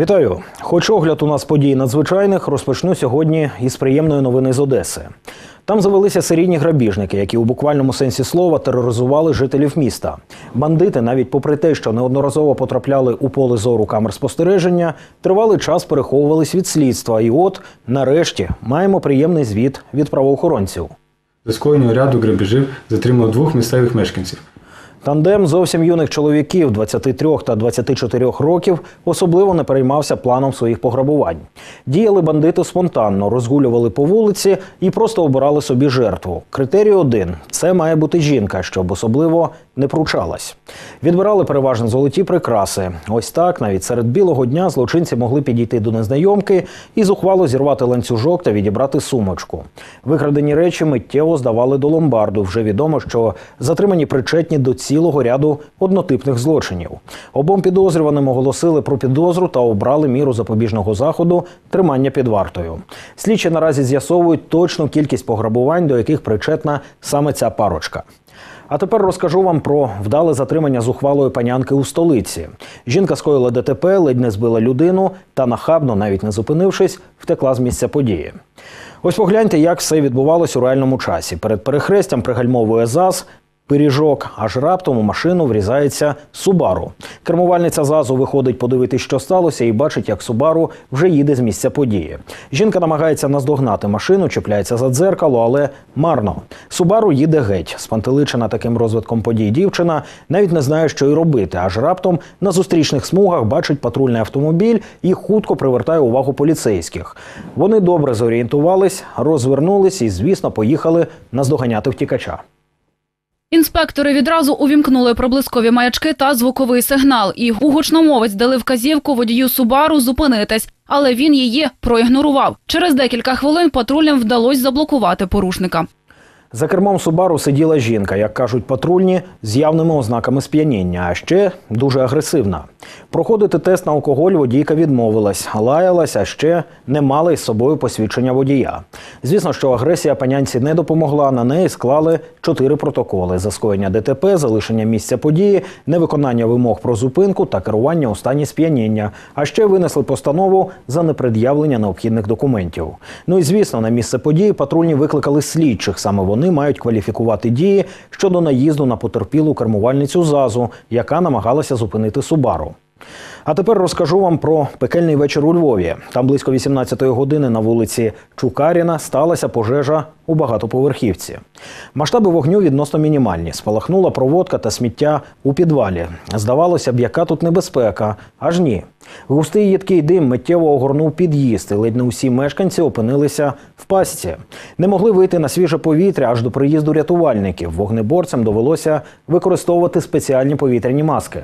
Вітаю! Хоч огляд у нас подій надзвичайних, розпочну сьогодні із приємної новини з Одеси. Там завелися серійні грабіжники, які у буквальному сенсі слова тероризували жителів міста. Бандити, навіть попри те, що неодноразово потрапляли у поле зору камер спостереження, тривалий час переховувались від слідства. І от, нарешті, маємо приємний звіт від правоохоронців. За скоєння ряду грабіжів затримали двох місцевих мешканців. Тандем зовсім юних чоловіків 23 та 24 років особливо не переймався планом своїх пограбувань. Діяли бандити спонтанно, розгулювали по вулиці і просто обирали собі жертву. Критерій один – це має бути жінка, щоб особливо не пручалась. Відбирали переважно золоті прикраси. Ось так, навіть серед білого дня злочинці могли підійти до незнайомки і зухвало зірвати ланцюжок та відібрати сумочку. Викрадені речі миттєво здавали до ломбарду. Вже відомо, що затримані причетні до цілого ряду однотипних злочинів. Обом підозрюваним оголосили про підозру та обрали міру запобіжного заходу – тримання під вартою. Слідчі наразі з'ясовують точну кількість пограбувань, до яких причетна саме ця парочка. А тепер розкажу вам про вдале затримання зухвалої панянки у столиці. Жінка скоїла ДТП, ледь не збила людину та нахабно, навіть не зупинившись, втекла з місця події. Ось погляньте, як все відбувалось у реальному часі. Перед перехрестям пригальмовує ЗАЗ – пиріжок, аж раптом у машину врізається Субару. Кермувальниця ЗАЗу виходить подивитись, що сталося, і бачить, як Субару вже їде з місця події. Жінка намагається наздогнати машину, чіпляється за дзеркало, але марно. Субару їде геть. Спантеличена таким розвитком подій дівчина навіть не знає, що й робити. Аж раптом на зустрічних смугах бачить патрульний автомобіль і хутко привертає увагу поліцейських. Вони добре зорієнтувались, розвернулись і, звісно, поїхали наздоганяти втікача. Інспектори відразу увімкнули проблискові маячки та звуковий сигнал. І гучномовець дали вказівку водію Субару зупинитись, але він її проігнорував. Через декілька хвилин патрульним вдалося заблокувати порушника. За кермом Субару сиділа жінка, як кажуть патрульні, з явними ознаками сп'яніння, а ще дуже агресивна. Проходити тест на алкоголь водійка відмовилась, лаялась, а ще не мала із собою посвідчення водія. Звісно, що агресія панянці не допомогла, на неї склали 4 протоколи – за скоєння ДТП, залишення місця події, невиконання вимог про зупинку та керування у стані сп'яніння, а ще винесли постанову за непред'явлення необхідних документів. Ну і звісно, на місце події патрульні викликали слідчих, саме вони мають кваліфікувати дії щодо наїзду на потерпілу кермувальницю ЗАЗу, яка намагалася зупинити Субару. А тепер розкажу вам про пекельний вечір у Львові. Там близько 18-ї години на вулиці Чукаріна сталася пожежа у багатоповерхівці. Масштаби вогню відносно мінімальні. Спалахнула проводка та сміття у підвалі. Здавалося б, яка тут небезпека. Аж ні. Густий їдкий дим миттєво огорнув під'їзд, і ледь не усі мешканці опинилися в пастці. Не могли вийти на свіже повітря аж до приїзду рятувальників. Вогнеборцям довелося використовувати спеціальні повітряні маски.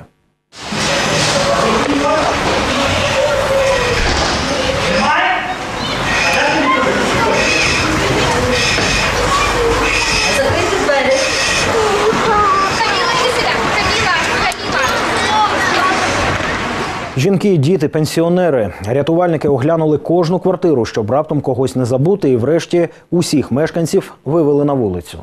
Жінки, діти, пенсіонери. Рятувальники оглянули кожну квартиру, щоб раптом когось не забути, і врешті усіх мешканців вивели на вулицю.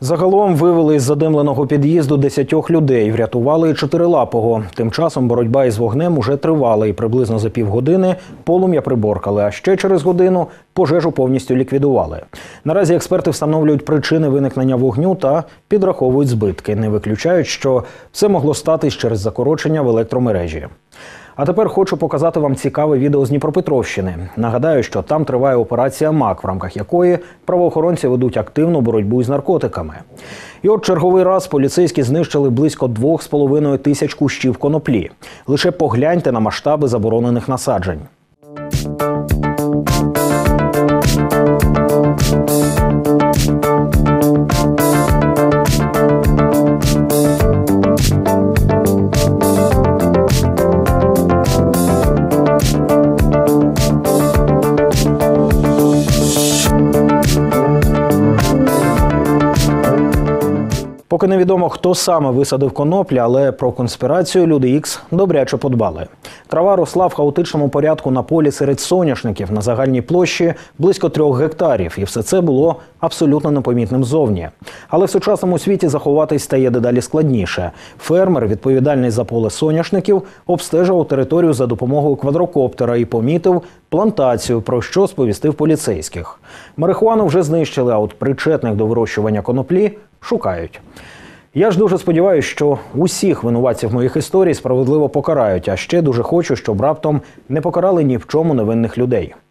Загалом вивели із задимленого під'їзду 10 людей, врятували і 4-лапого. Тим часом боротьба із вогнем уже тривала, і приблизно за півгодини полум'я приборкали, а ще через годину пожежу повністю ліквідували. Наразі експерти встановлюють причини виникнення вогню та підраховують збитки. Не виключають, що все могло статись через закорочення в електромережі. А тепер хочу показати вам цікаве відео з Дніпропетровщини. Нагадаю, що там триває операція МАК, в рамках якої правоохоронці ведуть активну боротьбу із наркотиками. І от черговий раз поліцейські знищили близько 2,5 тисяч кущів коноплі. Лише погляньте на масштаби заборонених насаджень. Поки невідомо, хто саме висадив коноплі, але про конспірацію Люди Ікс добряче подбали. Трава росла в хаотичному порядку на полі серед соняшників на загальній площі близько 3 гектарів. І все це було абсолютно непомітним зовні. Але в сучасному світі заховатись стає дедалі складніше. Фермер, відповідальний за поле соняшників, обстежував територію за допомогою квадрокоптера і помітив плантацію, про що сповістив поліцейських. Марихуану вже знищили, а от причетних до вирощування коноплі шукають. Я ж дуже сподіваюся, що усіх винуватців моїх історій справедливо покарають, а ще дуже хочу, щоб раптом не покарали ні в чому невинних людей.